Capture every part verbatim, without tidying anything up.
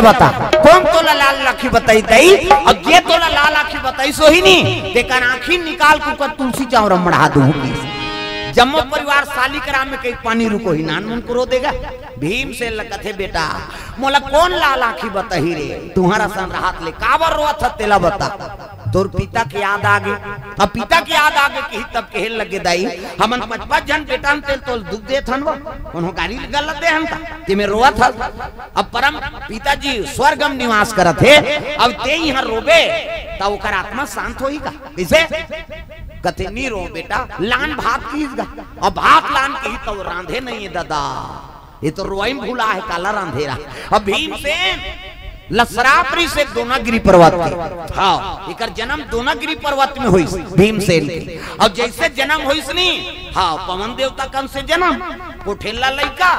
बता कौन तोला लाल आखी बताई तई और के तोला लाल आखी बताई सोही नी देकर आखी निकाल कुकर तुलसी चावरा मढ़ा दूंगी। जम्मो परिवार सालिकराम में कई पानी रुको ही नान मन करो देगा। भीम से लकथे बेटा मोला कौन लाल आखी बताही रे तुम्हारा सन राहत ले काबर रोत तेला बता। तोर पिता की याद आ गई अब पिता की याद आ गई कि तब कहे लगे दाई हमन पांच पांच जन बेटा तेल तोल दुख दे थन वो उन्हों गाड़ी गलत दे हम ते में रोआ था। अब परम पिताजी स्वर्गम निवास करत है अब ते यहां रोबे त ओकर आत्मा शांत होई का कैसे कथे नी रो बेटा लान भात कीज गा अब भात लान के तो रांधे नहीं है दादा ये तो रोई भूला है काला रांधेरा। अब भीम से लसरापरी से दोनागिरी पर्वत के हाँ इकर जन्म दोनागिरी पर्वत में हुई भीमसेन के। अब जैसे जन्म हुई सनी हाँ पवन देवता कन से जन्म कोठेला लइका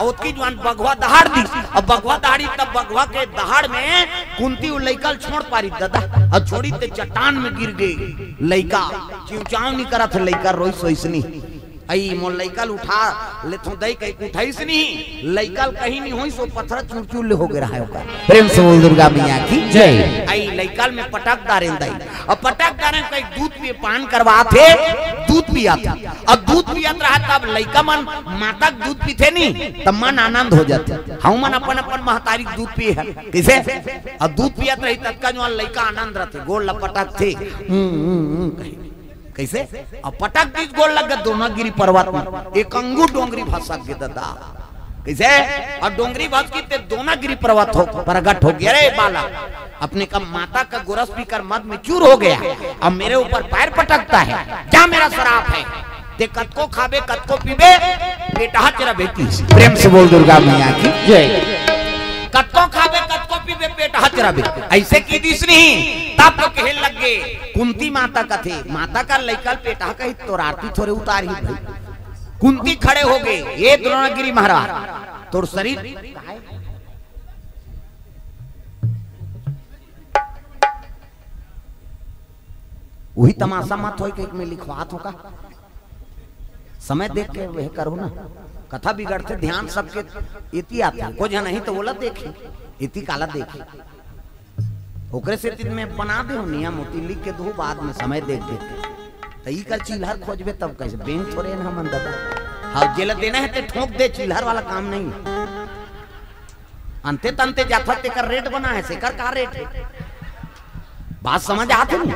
और उसकी जवान बगवा दहाड़ दी। अब बगवा दहाड़ी तब बगवा के दहाड़ में कुंती उ लइका छोड़ पारी दादा और छोड़ी ते चट्टान में गिर गई लइका चिवचाव नहीं करत लइका रोई सोईसनी आई मोर लइकल उठा लेथो दई कई उठाइस नहीं लइकल कहीं नहीं होई सो पत्थर चुरचुर ले हो गए रहा ओकर प्रेम से बोल दुर्गा मैया की जय। आई लइकल में पटक डारें दई अब पटक डारे कई दूध भी पान करवात है दूध भी आता। अब दूध भी आता रहा तब लइका मन माता के दूध पीथे नहीं तब मन आनंद हो जाते हम मन अपन अपन महतारी दूध पी है कैसे। अब दूध पियत रही तब का जो लइका आनंद रहते गोल लपटक थे कैसे। अब पटक बीच गोल लग गया दोनागिरी पर्वत में एक अंगू डोंगरी भसक गए दादा कैसे। और डोंगरी भसकी ते दोनागिरी पर्वत हो प्रगट हो गया रे बाला अपने का माता का गोरस पीकर मद में चूर हो गया। अब मेरे ऊपर पैर पटकता है क्या मेरा शराब है ते कतको खाबे कतको पीबे बेटा तेरा बेटी प्रेम से बोल दुर्गा मैया की जय। कतको खाबे कतको पीबे बेटा तेरा बेटी ऐसे की दिसनी तब तो कहे लगे कुंती माता का थे माता का लैकल पेटा कही तो आरती थोड़े उतारी कुंती खड़े हो गए ये द्रोणागिरी महाराज तोर शरीर वही तमाशा मत हो एक में लिखवात होगा समय देख के वह करो ना कथा बिगड़ते ध्यान सबके इति आता कुछ नहीं तो बोला देखे इति काला देखे ओकरे से दिन में बना दे नियम मोती लिख के दो बाद में समय देख देते तई कर चिल्हर खोजबे तब कैसे बेंच थोड़े ना मन दादा हाँ जेल देना है ते ठोक दे चिल्हर वाला काम नहीं अंते तंते जाता ते कर रेट बना है से कर का रेट है बात समझ आती नहीं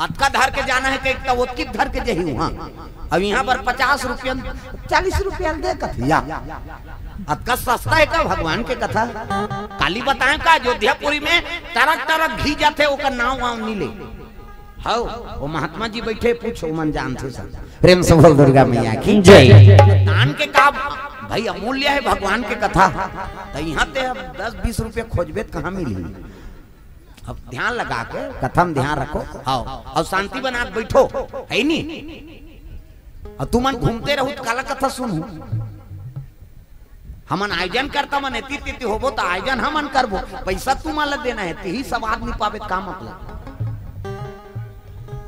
अतका धर के जाना है कि तब उत्की धर के जही वहाँ अब यहाँ पर पचास रुपया चालीस रुपया दे कथिया अतका सस्ता है का भगवान के कथा काली बताएं का अयोध्यापुरी में तरक तरक घी जाते ओकर नाव वाव नीले हाउ वो महात्मा जी बैठे पूछो मन जानते सब प्रेम से बोल दुर्गा मैया की जय। दान के का भाई अमूल्य है भगवान के कथा तो यहाँ पे अब दस बीस रुपये खोजबे कहाँ मिली। अब ध्यान लगा के कथा में ध्यान रखो आओ और शांति बना बैठो है नी और तुम मन घूमते रहो तो काला कथा सुनू हमन आयोजन करता मन इति तिति होबो तो आयोजन हमन करबो पैसा तुम अलग देना है यही सब आदमी पावे काम मतलब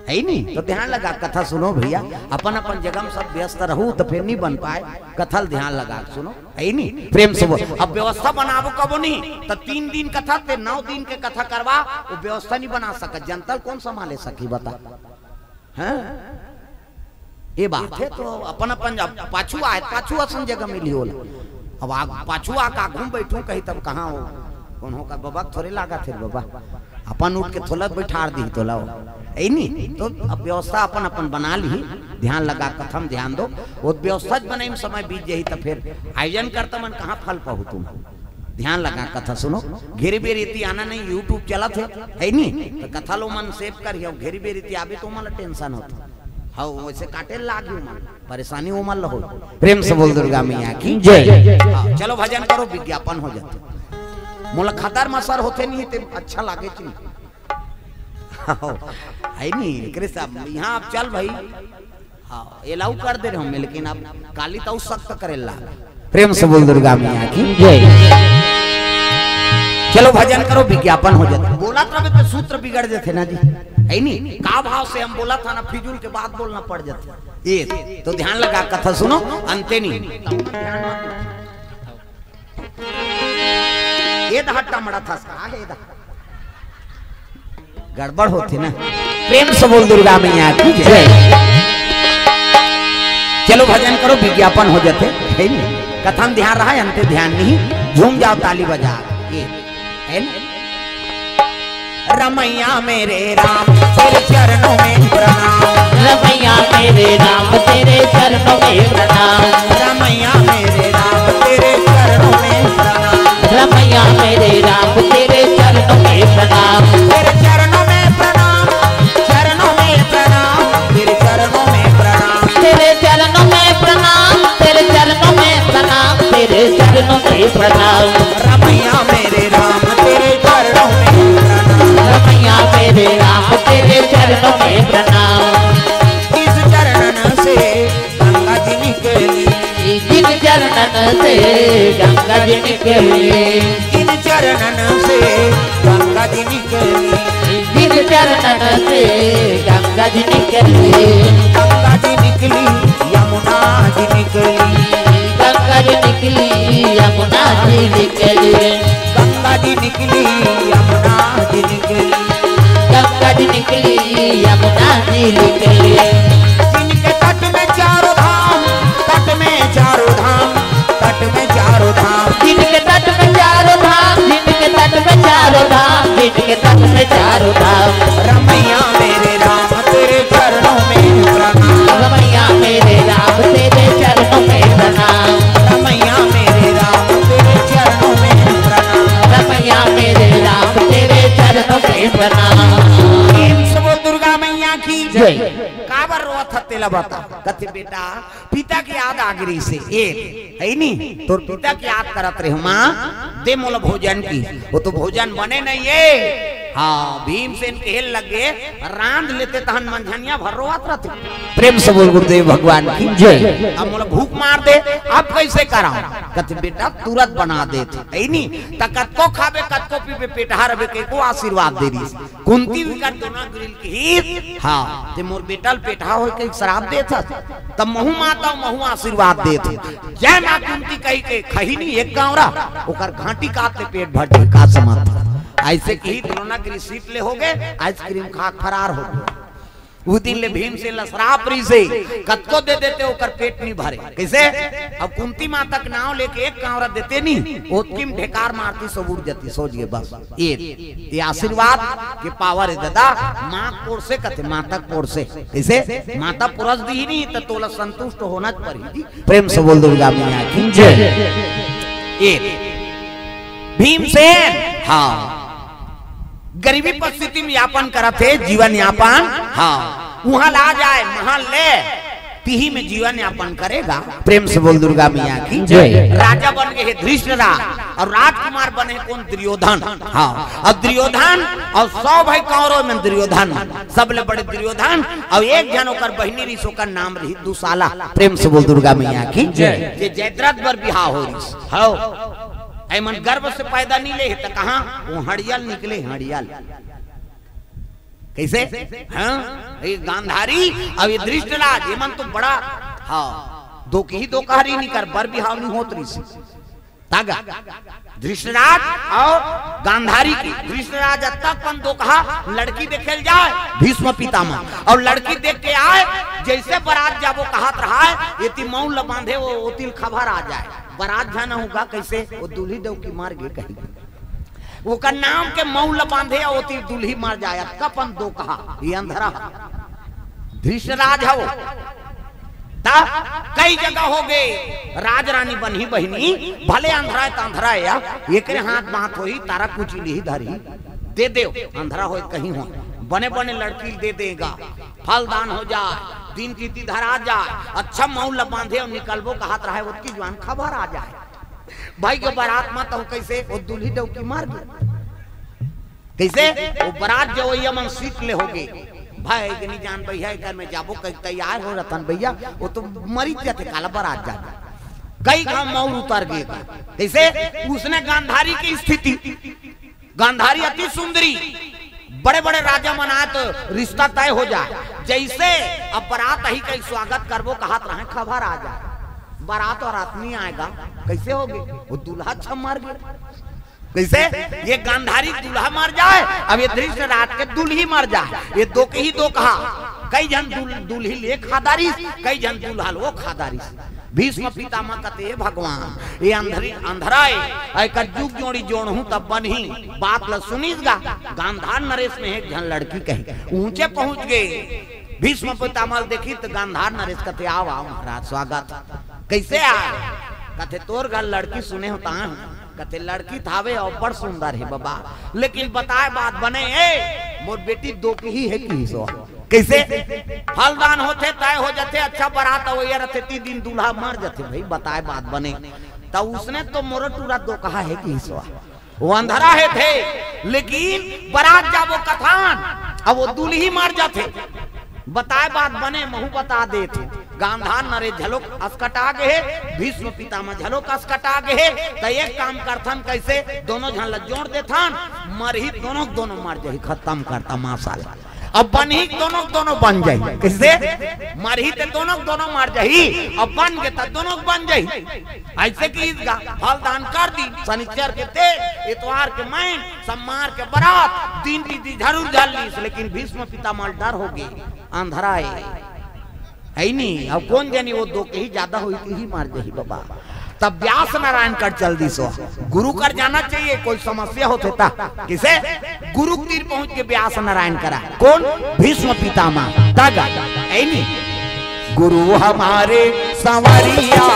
है नहीं। तो ध्यान लगा कथा सुनो भैया अपन अपन जगह में सब व्यस्त रहू तो फिर नहीं बन पाए कथा ध्यान लगा सुनो है नहीं प्रेम से। अब व्यवस्था बनाबो कबो नहीं तो तीन दिन कथा ते नौ दिन के कथा करवा वो व्यवस्था नहीं बना सकत जनता कौन संभाले सकी बता है ये बात है। तो अपन अपन पाछू आए पाछू असन जगह मिली होला अब आग पाछू आका घूम बैठू कहीं तब कहाँ हो उन्हों का बाबा थोड़े लागा थे बाबा अपन उठ के थोड़ा बैठार दी तो लाओ ऐ नहीं तो अब व्यवस्था अपन अपन बना ली ध्यान लगा कथम ध्यान दो वो व्यवस्था बनाई में समय बीत जाये तो फिर आयोजन करता मन कहाँ फल पाऊ तुम ध्यान लगा कथा सुनो घेरी बेरीति आना नहीं यूट्यूब चला थे है नहीं तो कथा लो मन सेव कर घेरी बेरीति आवे तो मन टेंशन होता हाँ वैसे काटे लागी परेशानी उमल हो प्रेम से बोल दुर्गा मैया की जय। चलो भजन करो विज्ञापन हो जाते मोला खतर मसर होते नहीं ते अच्छा लागे चीज है नहीं कृष्ण यहाँ आप चल भाई हाँ एलाउ कर दे रहे हमें लेकिन आप काली तो सख्त करे लागे प्रेम से बोल दुर्गा मैया की जय। चलो भजन करो विज्ञापन हो जाता बोला था तो सूत्र बिगड़ जाते ना जी है नहीं का भाव से हम बोला था ना फिजूल के बाद बोलना पड़ जाता ये तो ध्यान लगा कथा सुनो अंते नहीं। हट्टा मड़ा था गड़बड़ होती ना। प्रेम से बोल दुर्गा मैया की जय। चलो भजन करो, विज्ञापन हो जाते। कथा में ध्यान रहा है, अंत ध्यान नहीं। झूम जाओ ताली बजा के। रमैया मेरे राम तेरे चरणों में प्रणाम। रमैया मेरे राम तेरे चरणों में प्रणाम। रमैया मेरे राम तेरे चरणों में प्रणाम। रमैया मेरे राम तेरे चरणों में प्रणाम। तेरे चरणों में प्रणाम, चरणों में प्रणाम, तेरे चरणों में प्रणाम। तेरे चरणों में प्रणाम, तेरे चरणों में प्रणाम, तेरे चरणों में प्रणाम। रमैया मेरे राम तेरे चरणों में प्रणाम। रमैया मेरे राम तेरे चरणों में प्रणाम। चरणन से गंगा जी निकली। इन चरणन से गंगा जी निकली। इन चरणन से गंगा जी निकली। गंगा जी निकली यमुना जी निकली। गंगा जी निकली यमुना जी निकली। गंगा जी निकली यमुना जी निकली। गंगा जी निकली यमुना जी निकली। के तट में चारों धाम। रमैया मेरे राम तेरे चरणों में प्रणाम। रमैया मेरे राम तेरे चरणों में प्रणाम। रमैया मेरे राम तेरे चरणों में प्रणाम। रमैया मेरे राम तेरे चरणों में प्रणाम। दुर्गा मैया की जय। काबर रोत तेला बता कथी बेटा पिता की याद आगरी से एक है नी तो पिता की याद करत रहे माँ दे मोला भोजन की। वो तो भोजन बने नहीं है। हाँ भीमसेन के हेल लगे रांध लेते तहन मंझनिया भरवात रहते। प्रेम से बोल गुरुदेव भगवान की जय। अब मोला भूख मार दे अब कैसे कराओ कथी बेटा तुरंत बना देते है नी त कतको खाबे कतको पीबे पेटहार बे के को आशीर्वाद दे दी कुंती विकट दोना ग्रिल की। हां ते मोर बेटल पेटहा हो के शराब देत त महू माता महू आशीर्वाद देत जय मां कुंती कही के खही नहीं एक गांवरा ओकर घाटी काट के पेट भर के का समाता। ऐसे कही दोनों की रिसीट ले हो गए आइसक्रीम खा फरार हो गए। उस दिन ले भीम से लसरापरी से कतको दे देते ओकर पेट नहीं भरे कैसे। अब कुंती माता के नाव लेके एक कांवरा देते नहीं ओतकिम ढेकार मारती सबूर जाती सोचिए बस ये ये आशीर्वाद के पावर है दादा मां कोर से कथे माता कोर से कैसे माता पुरस दी नहीं तो तोला संतुष्ट होना पड़ी। प्रेम से बोल दुर्गा मैया की जय। एक भीमसेन हां गरीबी परिस्थिति में यापन करते जीवन यापन। हाँ वहाँ ला जाए महान ले पीही में जीवन यापन करेगा। प्रेम से बोल दुर्गा मैया की जय। राजा बन गए धृष्टराज और राजकुमार बने कौन दुर्योधन। हाँ अब दुर्योधन और सौ भाई कौरव में दुर्योधन सबले बड़े दुर्योधन और एक जनों कर बहनी रिसो का नाम रही दुशाला। प्रेम से बोल दुर्गा मैया की जय। जयद्रथ पर बिहा हो रही मन गर्भ से पैदा नहीं ले तो कहा वो हड़ियल निकले हड़ियल कैसे। हाँ ये गांधारी अब ये धृष्टराज ये मन तो बड़ा हाँ दो की ही दो कहारी नहीं कर बर बिहाव नहीं होतरी से तागा धृष्टराज और गांधारी की। धृष्टराज तक मन दो कहा लड़की देखे जाए भीष्म पितामह और लड़की देख के आए जैसे बरात जाबो कहत रहा है ये मौन ल बांधे वो तिल खबर आ जाए बरात जाना होगा कैसे वो दूल्ही देव की मार गई कही वो का नाम के मौल बांधे होती दूल्ही मार जाया कपन दो कहा ये अंधरा धृष्टराज हो ता कई जगह हो गए राज रानी बनी बहनी भले अंधरा अंधरा या एक हाथ बात होई तारा कुछ ली धरी दे दे अंधरा हो कहीं हो बने बने लड़की दे देगा फलदान हो जाए दिन की धरा जाए अच्छा मौल बांधे और निकलबो कहा रहा है उसकी जवान खबर आ जाए भाई के बारात मत हो कैसे वो दूल्ही डौकी मार गई कैसे वो बारात जो यमन सीख ले होगे भाई के नहीं जान भैया इधर में जाबो कहीं तैयार हो रतन भैया वो तो मरी जाते काला बारात जा कई का मौल उतर गएगा कैसे। उसने गांधारी की स्थिति गांधारी अति सुंदरी बड़े बड़े राजा मनाए तो रिश्ता तय हो जाए जैसे अब बारात ही कहीं स्वागत करबो कहत रहे खबर आ जाए बारात और आदमी आएगा कैसे होगे वो दूल्हा छम मार गए कैसे ये गांधारी दूल्हा मर जाए, अब ये दृश्य रात के दूल्ही मर जाए, ये दो के ही दो कहा। कई जन दूल्ही ले खादारी, कई जन दूल्हा लो खादारी। भीष्म पितामह कहते भगवान ये अंधरी अंधराए एक जुग जोड़ी जोड़ू तब बनी बात ल सुनीगा। गांधार नरेश में एक जन लड़की कही ऊंचे पहुंच गए। भीष्म पितामह देखी तो गांधार नरेश कहते आओ आओ महाराज स्वागत। कैसे आए? कहते तोर घर लड़की सुने होता कते लड़की थावे और बड़ सुंदर है बाबा, लेकिन बताए बात बने ए मोर बेटी दो की ही है की सो। कैसे फलदान होते तय हो जाते अच्छा बरात हो या रहते ती दिन दूल्हा मर जाते भाई बताए बात बने। तो उसने तो मोर टूरा दो कहा है की सो। वो अंधरा है थे लेकिन बरात जाबो कथान अब वो दूल्ही मर जाते बताए बात बने महू बता देते। गांधार नरेश झलोक अस्कटा गए, भीष्म पितामह झलोक अस्कटा गए। तो एक काम करथन कैसे दोनों झन ल जोड़ देथन मरही दोनों दोनों मर जाही खत्म करता मासाल। अब बनी दोनों दोनों बन जाही कैसे मरही ते दोनों दोनों मर जाही अब बन के त दोनों बन जाही। ऐसे की इसका फलदान कर दी शनिचर के ते इतवार के मैं सम्मार के बरात तीन दीदी जरूर जल ली। लेकिन भीष्म पितामह डर हो गए अंधरा है नहीं अब कौन जानी वो दो के ही ज्यादा हुई तो ही मार जाही बाबा। तब व्यास नारायण कर चल दी सो गुरु कर जाना चाहिए कोई समस्या होते था। किसे गुरु तीर पहुंच के व्यास नारायण करा कौन भीष्म पितामह दागा नहीं गुरु हमारे सांवरिया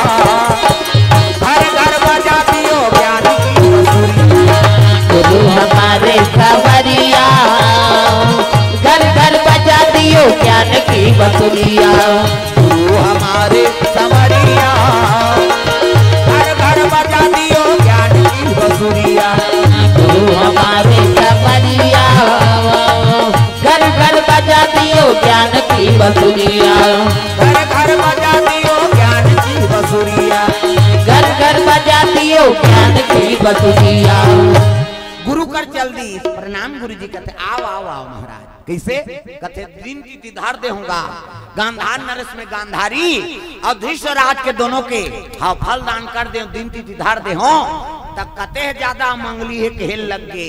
घर घर बजा दियो प्यार की बांसुरिया। गुरु हमारे सांवरिया घर घर बजा दियो ज्ञान की बांसुरिया। गुरु हमारे सांवरिया घर घर बजा दियो ज्ञान की बांसुरिया। गुरु हमारे सांवरिया घर घर बजा दियो ज्ञान की बांसुरिया। घर घर बजा दियो ज्ञान की बांसुरिया। घर घर बजा दियो ज्ञान की बांसुरिया। गुरु कर जल्दी प्रणाम गुरु जी कहते आओ आओ आओ महाराज। कैसे कथे दिन की तिधार देगा गांधार नरेश में गांधारी अधिशराज के दोनों के हाँ फल दान कर दे दिन की तिधार दे हो। तब कते ज्यादा मंगली है खेल लग गए ये,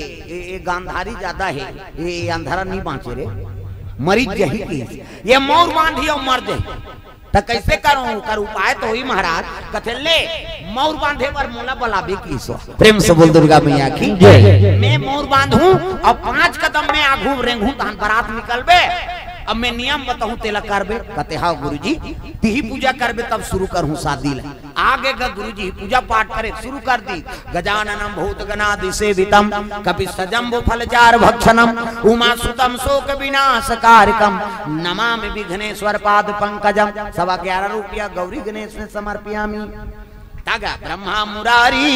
ये गांधारी ज्यादा है ये अंधारा नहीं बांचे रे मरी जही की ये मोर बांधी और मर दे। तो कैसे करूं कर उपाय तो ही महाराज कथे ले मोर बांधे पर मोला बलाबे की सो। प्रेम से बोल दुर्गा मैया की जय। मैं मोर बांधूं और पांच कदम में आघू रेंघू तहन बरात निकलबे। अब मैं नियम बताऊं तेला करबे कहते हां गुरुजी तिही पूजा करबे तब शुरू करूं शादी ला। आगे का गुरुजी पूजा पाठ करे शुरू कर दी गजाननम भूतगणादि सेवितम कपिसजम्बो फलचार भक्षणम उमासुतम शोक विनाशकारकम नमामि विघ्नेश्वर पाद पंकजम सवा ग्यारह रुपया गौरी गणेश ने समर्पयामि। तागा ब्रह्मा मुरारी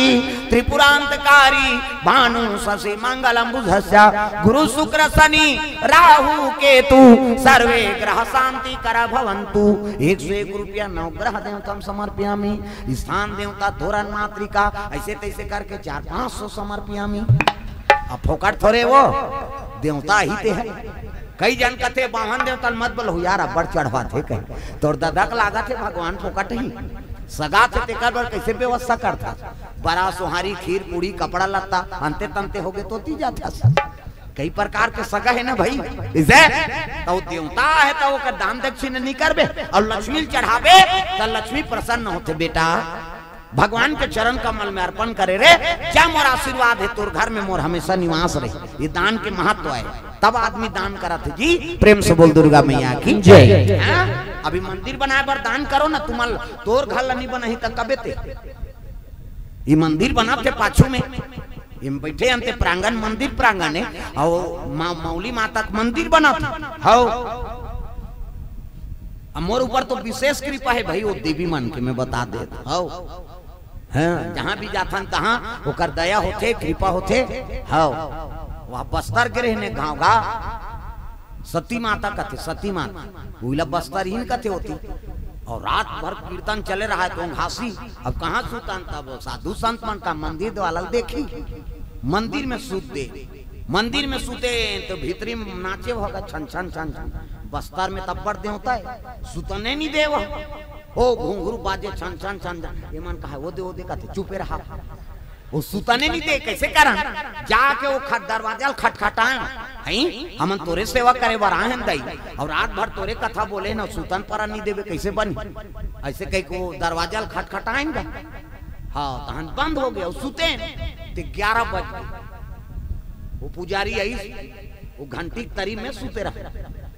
त्रिपुरांतकारी भानु शशि मंगलम बुधस्या गुरु शुक्र शनि राहु केतु सर्वे ग्रह शांति करा भवंतु। एक सौ एक रुपया नौ ग्रह देवता समर्पयामी स्थान देवता धोरण मातृका ऐसे तैसे करके चार पाँच सौ समर्पयामी। अब फोकट थोड़े वो देवता ही ते है कई जन कथे वाहन देवता मत बल हो यार बड़ चढ़वा थे कहीं तोर ददक लागा थे भगवान फोकट ही सगा थे तेकर बर कैसे व्यवस्था करता बड़ा सुहारी खीर पूरी कपड़ा लत्ता अंते तंते होगे तो ती जाता कई प्रकार के सगा है ना भाई। इसे तो देवता है तो वो कर दान दक्षिणा नहीं करबे और लक्ष्मी चढ़ावे तो लक्ष्मी प्रसन्न होते बेटा भगवान के चरण कमल में अर्पण करे रे क्या मोर आशीर्वाद है तोर घर में मोर हमेशा निवास रहे। ये दान के महत्व है तब आदमी दान करा थे जी। प्रेम से बोल दुर्गा मैया की जय। अभी मंदिर बनाए बार दान करो ना तुम्हाल तोर घर लनी बनाही तक कबे ते ये मंदिर बनाते पाछू में बैठे अंते प्रांगण मंदिर प्रांगण है और मौली माता का मंदिर बना मोर ऊपर तो विशेष कृपा है भाई वो देवी मन के मैं बता देता हूँ हाँ। जहाँ भी जाता तहाँ वो कर दया होते कृपा होते हाँ। वह बस्तर गिरे ने गाँव का सती माता कथे सती माता वो बस्तर ही कथे होती और रात भर कीर्तन चले रहा है तो घासी अब कहाँ सुतन तब साधु संत मन का मंदिर वाला देखी मंदिर में सूत दे मंदिर में सूते तो भीतरी में नाचे होगा छन छन छन छन बस्तर में तब बढ़ते होता है सुतने नहीं दे वह ओ घुंघरू बाजे छन छन छन ये मन कहा वो दे वो दे कहते चुपे रहा वो सुतने नहीं दे कैसे करन जाके वो खट दरवाजा खटखटाए हैं हमन तोरे सेवा करे बर आए दई और रात भर तोरे कथा बोले ना सुतन पर नहीं देवे कैसे बनी ऐसे कई को दरवाजा खटखटाए ग हां तहन बंद हो गया सुते ते ग्यारह बज वो पुजारी आई वो घंटी तरी में सुते रह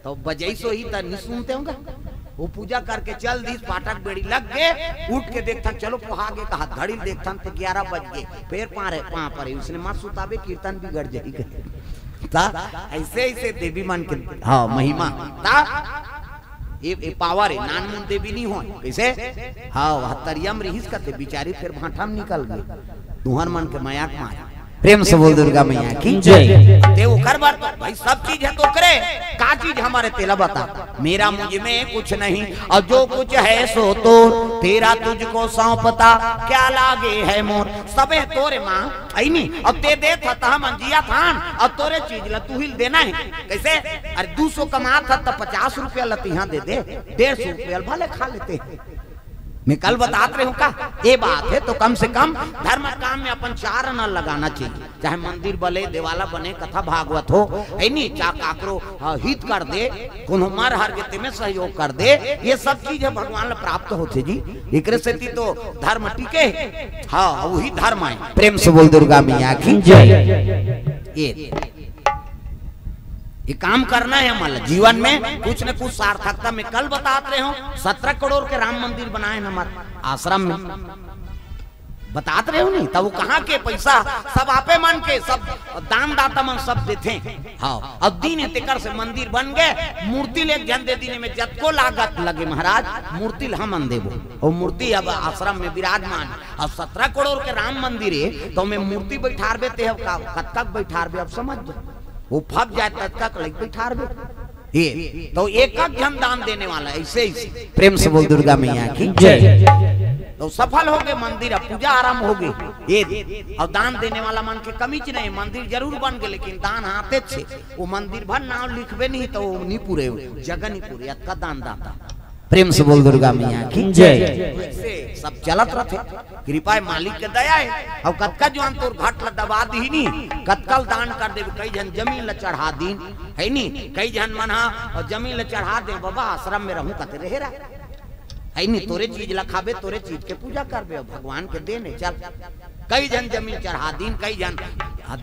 तो बजई सो ही त नहीं सुनते होगा वो पूजा करके चल दी पाठक बेड़ी लग गए उठ के देखता चलो पोहागे कहा घड़ी देखता तो ग्यारह बज गए फिर पारे पा पर उसने मां सुतावे कीर्तन बिगड़ जाएगी ता ऐसे ऐसे देवी मन के हां महिमा ता ये पावर है नानमुन देवी नहीं हो कैसे हां हतरियम रिहिस करते बिचारी फिर भाठम निकल गई तुहर मन के माया माया प्रेम से बोल दुर्गा मैया की जय। देव कर बार भाई सब चीज है तो करे का चीज हमारे तेला बता मेरा मुझ में कुछ नहीं और जो कुछ है सो तो तेरा तुझको सौंपता क्या लागे है मोर सबे तोरे माँ आई नहीं अब ते दे था मन जिया थान अब तोरे चीज ला तू ही देना है कैसे अरे दो सौ कमा था तो पचास रुपया लती हाँ दे दे डेढ़ सौ रुपया भले खा लेते मैं कल बताते हूँ का ये बात है तो कम से कम धर्म काम में अपन चार न लगाना चाहिए चाहे मंदिर बने देवाला बने कथा भागवत हो नहीं चाहे काकरो हित कर दे कुन्हमार हर गति में सहयोग कर दे ये सब चीज है भगवान प्राप्त होते जी एक सेती तो धर्म टिके हाँ वही धर्म है प्रेम से बोल दुर्गा मैया की जय। ये ये काम करना है हमारा जीवन में कुछ न कुछ सार्थकता में कल बताते रहे हो सत्रह करोड़ के राम मंदिर बनाए हमारे आश्रम में बताते रहे हो नहीं तब वो कहाँ के पैसा सब आपे मन के सब दान दाता मन सब देते हाँ अब दीन तेकर से मंदिर बन गए मूर्ति ले जन दे देने में जत को लागत लगे महाराज मूर्ति हम देवो और मूर्ति अब आश्रम में विराजमान अब सत्रह करोड़ के राम मंदिर है तो मैं मूर्ति बैठारबे ते कब तक बैठारबे अब समझ दो वो फप जाए तब तक लग बैठा ये तो एक हम दान देने वाला ऐसे ही प्रेम से बोल दुर्गा मैया की जय। तो सफल हो गए मंदिर अब पूजा आराम हो गई ये और दान देने वाला मन के कमीच नहीं मंदिर जरूर बन गए लेकिन दान हाथे छे वो मंदिर भर नाम लिखबे नहीं तो वो नहीं पूरे जगह नहीं पूरे अतका दान दाता प्रेम से बोल दुर्गा मैया की जय। सब चलत रथे कृपा मालिक के दया है और कतका जवान तोर घाट ला दबा दी नहीं कतकल दान कर दे कई जन जमीन ला चढ़ा दीन है नहीं कई जन मन और जमीन ला चढ़ा दे बाबा आश्रम में रहूं कते रहे रा है नहीं तोरे चीज ला खाबे तोरे चीज के पूजा करबे भगवान के देने चल कई जन जमीन चढ़ा दीन कई जन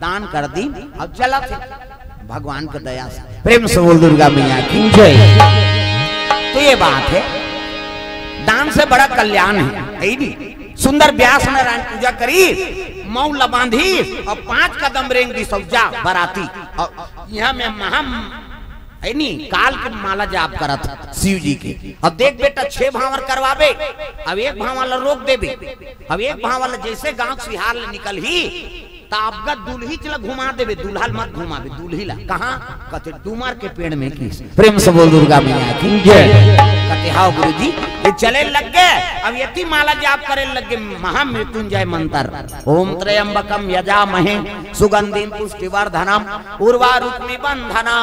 दान कर दीन अब चलत भगवान के दया से प्रेम से बोल दुर्गा मैया की जय। तो ये बात है दान से बड़ा कल्याण है सुंदर व्यास नारायण पूजा करी मौला बांधी और पांच कदम रेंग दी सौजा बराती और यहाँ में महाम है नी काल के माला जाप करत शिव जी के अब देख बेटा छह भावर करवावे अब एक भावाला रोक देवे अब एक भावाला जैसे गांव सिहार निकल ही ताबगत दुल्ही चला घुमा देवे दुल्हल मत घुमावे दुल्ही ला कहा कते डुमर के पेड़ में की प्रेम से बोल दुर्गा मैया की जय। कते हां गुरुजी ये चले लग गए अब यति माला जाप करे लग गए महा मृत्युंजय मंत्र ओम त्रयंबकम यजामहे सुगंधिम पुष्टिवर्धनम उर्वारुक्मि बंधना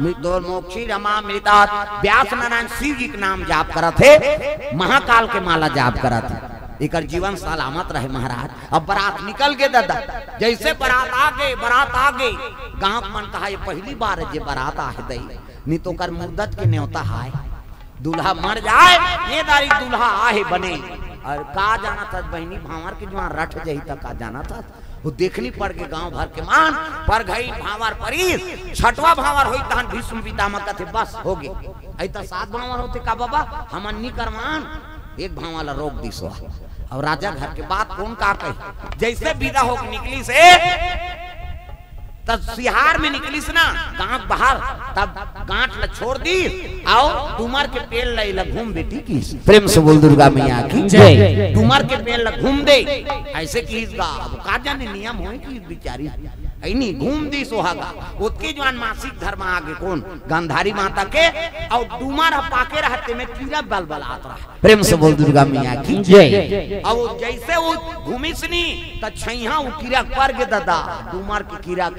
मृत्योर मोक्षीरमामृतात् व्यास नारायण शिव जी के नाम जाप करत है महाकाल के माला जाप करत है एक जीवन सलामत रहे महाराज। अब बारात निकल गए दादा जैसे बारात आ गए बारात आ गई गांव मन कहा ये पहली बार है जे बारात आ गई नहीं तो कर मुद्दत के न्योता है दूल्हा मर जाए ये दारी दूल्हा आहे बने और का जाना था बहनी भावर के जवान रट जाई तक का जाना था वो देखनी पड़ के गांव भर के मान पर गई भावर परीस छठवा भावर होई तहन भीष्म पितामह कथे बस हो गए ऐता सात भावर होते का बाबा हमन नी करमान एक भावाला रोक दी सो और राजा घर के बात कौन का कही जैसे विदा होकर निकली से तब सिहार में निकली से ना गांव बाहर तब गांठ ल छोड़ दी आओ तुमर के पेड़ लाई ल घूम बेटी की प्रेम से बोल दुर्गा मैया की जय। तुमर के पेड़ ल घूम दे ऐसे की का जाने नियम हो कि बिचारी ऐनी घूम दी सोहागा उतके जवान मासिक धर्म आगे कौन गांधारी माता के और डुमर पाके रहते में कीड़ा बलबलात रहा प्रेम से बोल दुर्गा मैया की जय। और जैसे वो घूमी सनी त छैहा वो कीड़ा पर के दादा डुमर के कीड़ा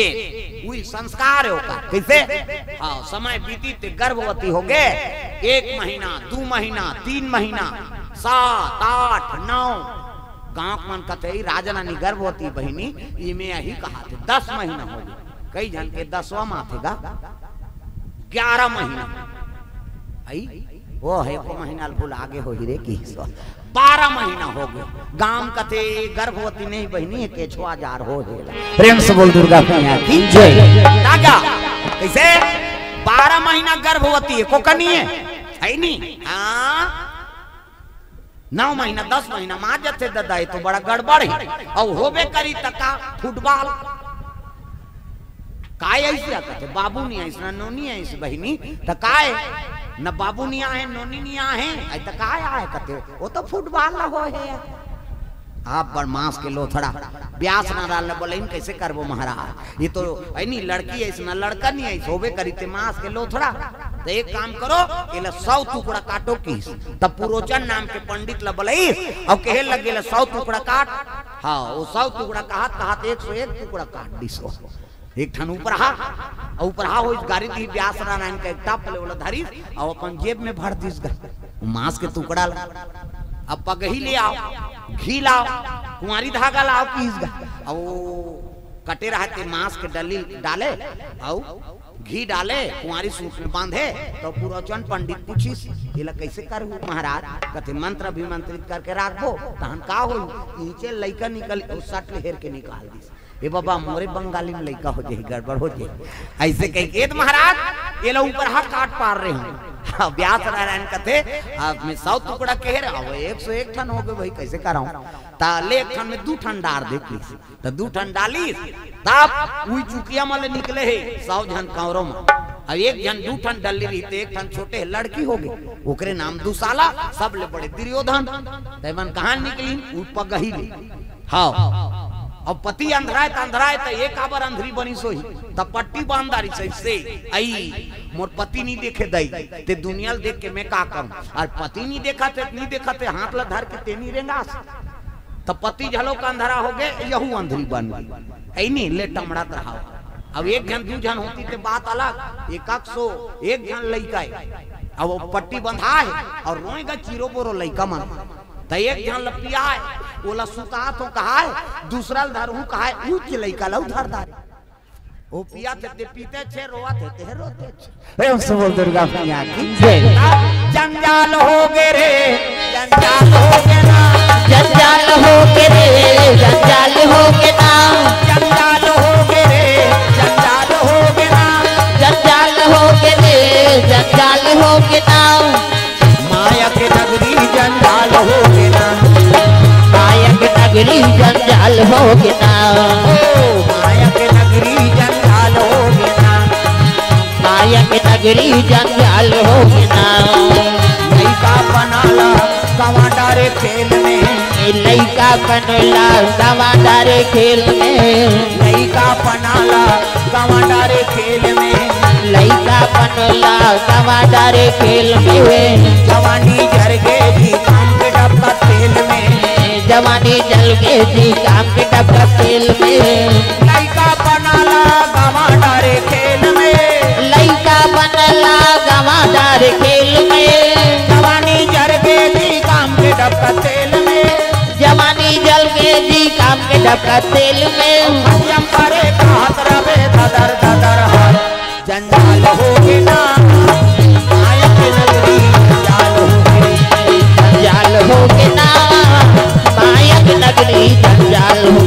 ए वही संस्कार होका कैसे हां समय बीती ते गर्भवती हो गए एक महीना दो महीना तीन महीना सात आठ नौ गाँव मन कतई राजना निगर्भ होती बहिनी इमे यही कहा थे। दस महीना हो गए, कई जन के दसवा माथेगा ग्यारह महीना वो है को महीना आगे हो हीरे की बारह महीना हो गए। गांव कथे गर्भवती नहीं बहनी के छुआ जार हो प्रेम्स बोल दुर्गा की जय। राजा कैसे बारह महीना गर्भवती है को कनी है है नहीं हाँ नौ महीना दस महीना माँ जते दादा तो बड़ा गड़बड़ है और होबे करी तका फुटबॉल काय ऐसा कहते बाबू नहीं आइस ना नोनी आइस बहनी तो काय न बाबू नहीं आए नोनी नहीं आए आई तो काय आए कहते वो तो फुटबॉल ना हो है आप बरमास के लोथड़ा ब्यास ना डालने बोले इन कैसे करबो महाराज ये तो आई नहीं लड़की है इसना लड़का नहीं आई सोबे करी ते मास के लोथड़ा तो एक काम करो एला सौ टुकड़ा काटो किस तब पुरोचन नाम के पंडित ला बोलईस और कहे लगेला सौ टुकड़ा काट हां वो सौ टुकड़ा कहत कहत एक सौ एक टुकड़ा काट दिसो एक ठन उपरहा उपरहा हो इस गाड़ी दी व्यास नारायण का एक टप ले वाला धरी और अपन जेब में भर दिस मांस के टुकड़ा अब पगही ले आओ घी लाओ कुंवारी धागा लाओ किस और कटे रहते मांस के डली डाले और घी डाले कुंवारी सूत में बांधे तो पुरोचन पंडित पूछिस एला कैसे करहु महाराज कथे मंत्र भी मंत्रित करके राखो तहन का हो नीचे लइका निकल उस सट हेर के निकाल दिस ए बाबा मोरे बंगाली में लड़का हो जाए गड़बड़ हो जाए ऐसे कह के महाराज ये लोग ऊपर हा काट पार रहे हूँ व्यास नारायण कथे आप में सौ टुकड़ा कह रहा हूँ एक सौ एक ठन हो गए भाई कैसे कराऊं ताले एक ठन में दू ठन डाल दे प्लीज तो दू ठन डाली तब वही चुकिया मल निकले है सौ जन कांवरों में अब एक जन दू ठन डली रही थे एक ठन छोटे लड़की हो गई ओकरे नाम दुसाला सब ले बड़े दुर्योधन तैमन कहाँ निकली ऊपर गही हाँ अब पति अंधराय अंधराय तो एक आवर अंधरी बनी सोही तब पट्टी बांधारी से से आई मोर पति नहीं देखे दई ते दुनिया देख के मैं का करूं और पति नहीं देखा ते नहीं देखा ते हाथ ला धर के ते नहीं रेंगा तब पति झलो का अंधरा हो गए यहू अंधरी बन गई ऐ नहीं ले टमड़ा रहा अब एक जन दू जन होती ते बात अलग एक सौ एक जन लइका अब वो पट्टी बंधा है और रोएगा चीरो बोरो लइका मन तो एक जन लपिया ओला सुता तो कहा है दूसरा धरू कहा है ऊ के लइका लउ धरदार ओ पिया थे ते पीते छे रोआ थे ते रोते छे ए सब दुर्गा मैया की जय। जंजाल हो गे रे जंजाल हो गे ना जंजाल हो गे रे जंजाल हो गे ना जंजाल हो गे रे जंजाल हो गे ना जंजाल हो गे रे जंजाल हो गे ना माया के नगरी जंजाल हो गे ना नगरी जंजाल हो गिना माया के नगरी जंजाल हो गिना माया के नगरी जंजाल हो गिना लइका बनला कवाडारे खेल में लइका बनला कवाडारे खेल में लइका बनला कवाडारे खेल में लइका बनला कवाडारे खेल में जवानी जरगे जी काम के डब्बा खेल में जवानी जल के जी काम के डब्बा खेल में लइका बनला गवादार खेल में लइका बनला गवादार खेल में जवानी जल के जी काम के डब्बा खेल में जवानी जल के जी काम के डब्बा खेल में मध्यम करे हाथ रवे ददर ददर हर जंजाल हो गिना माया के नगरी जंजाल हो गिना जंजाल हो गिना माया के नगरी जंजाल हो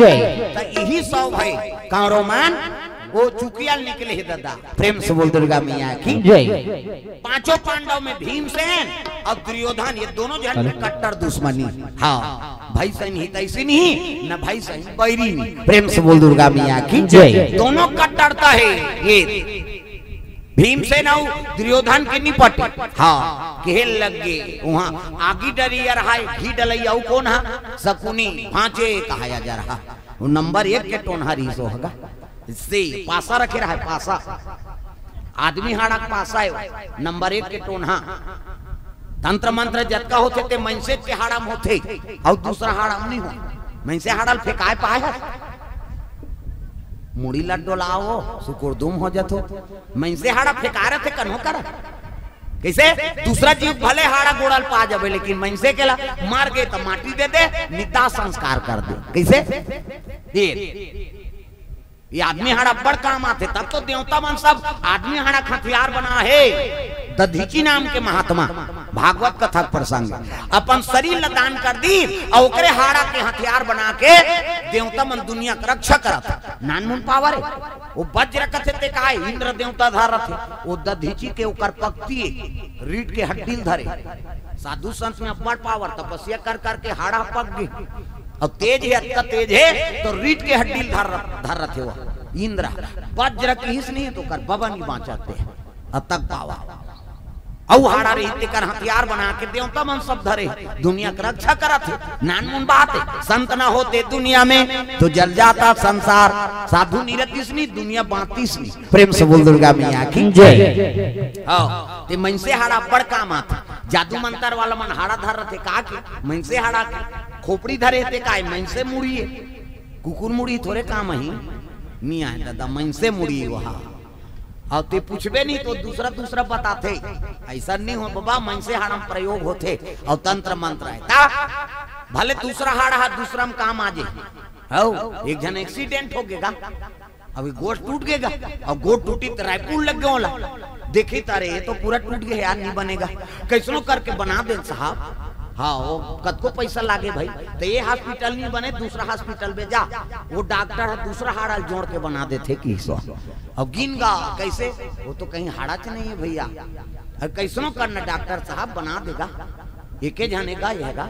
गे। वो चुकिया निकले है दादा प्रेम से बोल दुर्गा मैया की जय। पांचों पांडव में भीमसेन और दुर्योधन ये दोनों जन में कट्टर दुश्मनी हाँ भाई सही नहीं तैसी नहीं न भाई सही बैरी नहीं प्रेम से बोल दुर्गा मैया की जय। दोनों कट्टरता है ये भीमसेन और दुर्योधन के निपट हाँ केहल लग गए वहाँ आगी डरी रहा घी डलैया कौन है शकुनी पांचे कहा जा रहा नंबर एक के टोनहारी होगा जे पासा रखे रहा है, पासा आदमी हाड़ा पासा है नंबर एक के टोनहा तंत्र मंत्र जतका होते ते मनसे के हाड़म होते और दूसरा हाड़म नहीं हो मनसे हाड़ल फेकाए पाए मुड़ी लट डोलाओ सुकुरदुम हो जतो मनसे हाड़ा फेका रहे थे कन्हो कर कैसे दूसरा जीव भले हाड़ा गोड़ल पा जावे लेकिन मनसे के ला मार के तो माटी दे दे निदा संस्कार कर दे कैसे देर ये आदमी हाड़ा बड़ काम आते तब तो देवता मन सब आदमी हाड़ा हथियार बना है दधीची नाम के महात्मा भागवत कथा प्रसंग अपन शरीर ला दान कर दी और ओकरे हाड़ा के हथियार बना के देवता मन दुनिया का रक्षा करता नानमुन पावर है वो वज्र कथे ते काय इंद्र देवता धार रथे वो दधीची के ओकर पक्ति रीढ़ के हड्डी धरे साधु संत में बड़ पावर तपस्या कर करके हाड़ा पक गए और तेज है अटका तेज है तो रीट के हड्डी धर धर रहे हो इंद्रा वज्र की हिस नहीं तो कर बबन ही बांचाते हैं अब तक पावा औ हाड़ा रीत कर हथियार बना के देवता मन सब धरे दुनिया की रक्षा करत नानमुन बात है संत ना होते दुनिया में तो जल जाता संसार साधु निरतिसनी दुनिया बांतीसनी प्रेम से बोल दुर्गा मैया की जय। हां ते मनसे हाड़ा बड़ काम आता जादू मंत्र वाला मन हाड़ा धर रहे का के मनसे हाड़ा के खोपड़ी धरे थे काय मनसे मुड़ी है कुकुर मुड़ी थोड़े काम ही मिया है दादा मनसे मुड़ी वहा और ते पूछबे नहीं तो दूसरा दूसरा बताते ऐसा नहीं हो बाबा मनसे हाड़ा प्रयोग होते और तंत्र मंत्र है ता भले दूसरा हाड़ा दूसरा में काम आ जाए एक जन एक्सीडेंट हो गएगा अभी गोश्त टूट गएगा और गोश्त टूटी तो रायपुर लग गया देखी तारे ये तो पूरा टूट गया यार नहीं बनेगा कैसनो करके बना दे साहब हाँ वो कतको पैसा लागे भाई तो ये हॉस्पिटल नहीं बने दूसरा हॉस्पिटल में जा वो डॉक्टर है दूसरा हाड़ा जोड़ के बना देते कि अब गिन गा कैसे वो तो कहीं हाड़ा च नहीं है भैया कैसनो करना डॉक्टर साहब बना देगा एक जाने का यह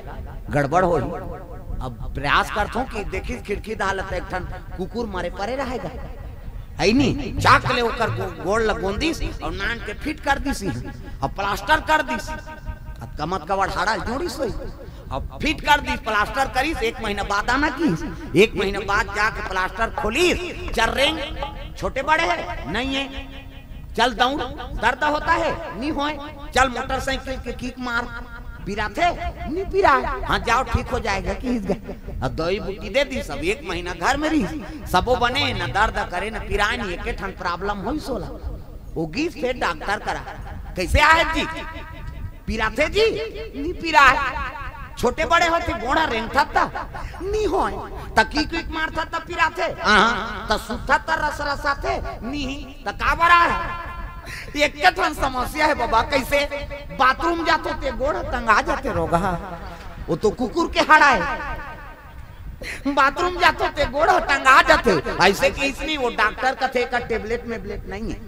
गड़बड़ हो अब प्रयास करता हूँ कि देखी खिड़की दालत एक ठन कुकुर मारे परे रहेगा है नहीं चाक ले होकर गोड़ लगोन दीस और नान के फिट कर दीसी और प्लास्टर कर दीस अब कमत कवड़ हाड़ा जोड़ी सोई अब फिट कर दी प्लास्टर करी एक महीना बाद आना की एक महीना बाद जाके प्लास्टर खोली चल रहे छोटे बड़े है नहीं है चल दौड़ दर्द होता है नहीं हो चल मोटरसाइकिल के किक मार पीरा थे नहीं पीरा हाँ जाओ ठीक हो जाएगा कि दवाई बूटी दे दी सब एक महीना घर में रही सबो बने ना दर्द करे ना पीरा नहीं के ठन प्रॉब्लम हो सोला वो गीस फिर डॉक्टर करा कैसे आए जी पीरा थे जी नहीं पीरा छोटे बड़े होते बोड़ा रेंगता था नहीं हो तकी क्विक मारता था पीरा थे तो सूखा था रस रसा थे नहीं तो का बड़ा है एक समस्या है बाबा कैसे बाथरूम जाते ते गोड़ा तंगा जाते रोगा वो तो कुकुर के हाड़ा है बाथरूम जाते ते गोड़ा तंगा जाते ऐसे कि इसलिए वो डॉक्टर कथे का टेबलेट में ब्लेट नहीं है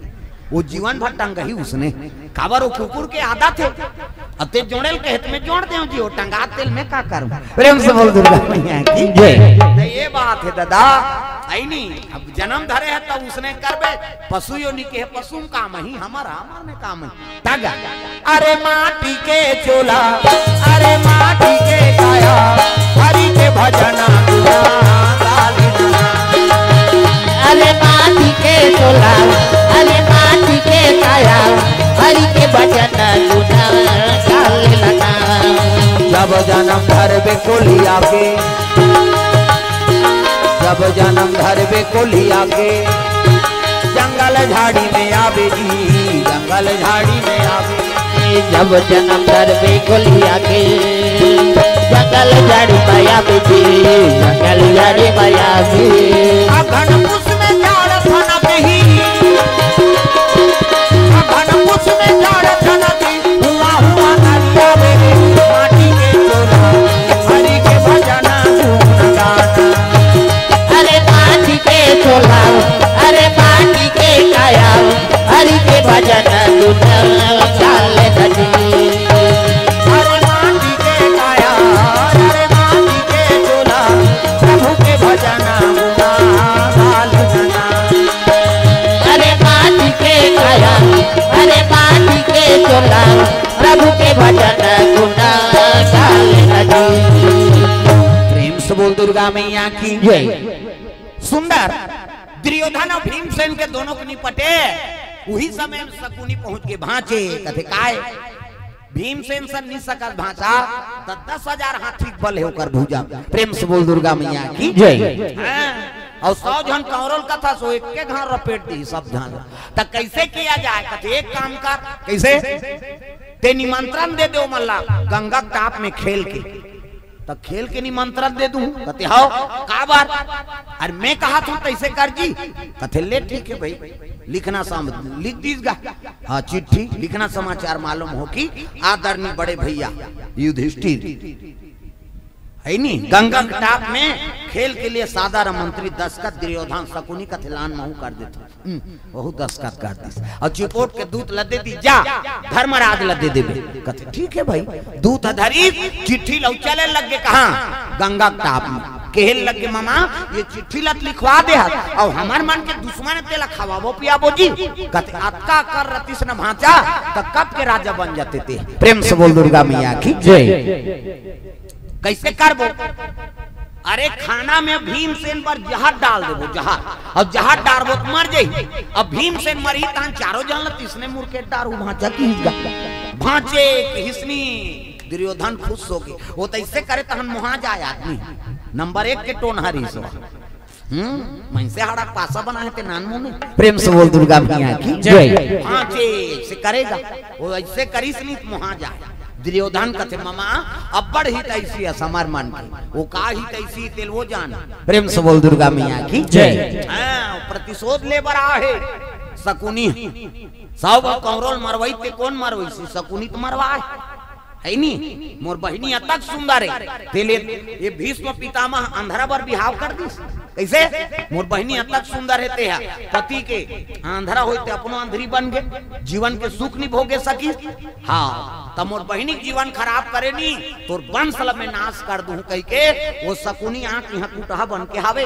वो जीवन भर टंगा ही उसने काबर वो कुकुर के आदत है अते जोड़ेल के हित में जोड़ देओ जी वो टंगा तेल में का करूं प्रेम से बोल दुर्गा मैया की जय। ये बात है दादा आई नहीं अब जन्म धरे है तब उसने करबे पशु योनि के पशु काम ही हमारा हमार में काम है तगा अरे माटी के चोला अरे माटी के काया हरि के भजना दुआ लाली दुआ अरे माटी के चोला अरे माटी के काया हरि के भजना दुआ लाली लगा जब जन्म धरबे कोलिया के जब जन्म घर पे कोलिया के जंगल झाड़ी में आवेगी जंगल झाड़ी में आवेगी जब जन्म घर पे कोलिया के जंगल झाड़ी में आवेगी जंगल झाड़ी में आवेगी अघन पुष में झाड़ थाना पे ही अघन पुष में झाड़ थाना पे हुआ हुआ नदिया में माटी के चोला हरि के भजना धूम गाना चोला अरे माटी के काया हरि के भजन अरे माटी के काया अरे माटी के चोला प्रभु के भजन अरे माटी के काया अरे माटी के चोला प्रभु के भजन गुना प्रेम से बोल दुर्गा मैया की जय। सुंदर दुर्योधन और भीमसेन के दोनों को निपटे। उही समय शकुनी पहुंच के भांचे, कथे काय भीमसेन सब नहीं सकत भांचा तो दस हजार हाथी बल है होकर भूजा। प्रेम से बोल दुर्गा मैया की जय। और सौ जन कौरल का था सो एक के घर रपेट दी सब जन। तो कैसे किया जाए, कथे एक काम कर, कैसे ते निमंत्रण दे दो मल्ला गंगा ताप में खेल के, तो खेल के निमंत्रण दे दू कथे हाओ का बार। और मैं कहा था तैसे कर जी, कथे ले ठीक है भाई लिखना साम लिख दीजिएगा, हाँ चिट्ठी लिखना समाचार मालूम हो कि आदरणीय बड़े भैया युधिष्ठिर है नी गंगा टाप में खेल के लिए सादा मंत्री दस्खत। दुर्योधन शकुनी का थिलान महू कर देते बहुत दस्खत कर दी और चिपोट के दूत लदे दी जा धर्मराज लदे दे कथे ठीक है भाई। दूत धरी चिट्ठी लौ चले लग गए कहा गंगा टाप में कहल लग के मामा ये चिट्ठी लत लिखवा दे और हमार मन के दुश्मन तेला खवाबो पियाबो जी। कथे अतका कर रतिस न भांचा त कब के राजा बन जाते थे। प्रेम से बोल दुर्गा मैया की जय। कैसे करबो, अरे खाना में भीमसेन पर जहर डाल देबो जहर, और जहर डालबो तो मर जाई। अब भीमसेन मरी तान चारों जन तिसने मुर्के डारू भांचा की भांचे हिसनी। दुर्योधन खुश हो गए, वो तो ऐसे करे तहन मुहा जाए आदमी। नंबर एक के टोन हरी सो हम्म मन से हड़ा पासा बना है ते नानमो में। प्रेम से बोल दुर्गा मैया की जय। भांचे से करेगा वो ऐसे करिसनी मुहा जाए। दुर्योधन कथे मामा अब बड़ ही तैसी समार मान के वो का ही तैसी तेल वो जान। प्रेम से बोल दुर्गा मैया की जय। हां प्रतिशोध ले बरा है शकुनी सब कौरल मरवाई ते कौन मरवाई सी शकुनी तो मरवाए है नी। मोर बहिनी अतक सुंदर है तेले ये भीष्म पितामह अंधरा पर बिहाव कर दिस। कैसे मोर बहिनी अतक सुंदर है ते पति के अंधरा होते अपनो अंधरी बन गए जीवन के सुख नहीं भोगे सकी। हां तमोर बहिनी जीवन खराब करे नी तोर वंशल में नाश कर दूं कह के वो शकुनी आंख यहाँ टूटा बन के हावे।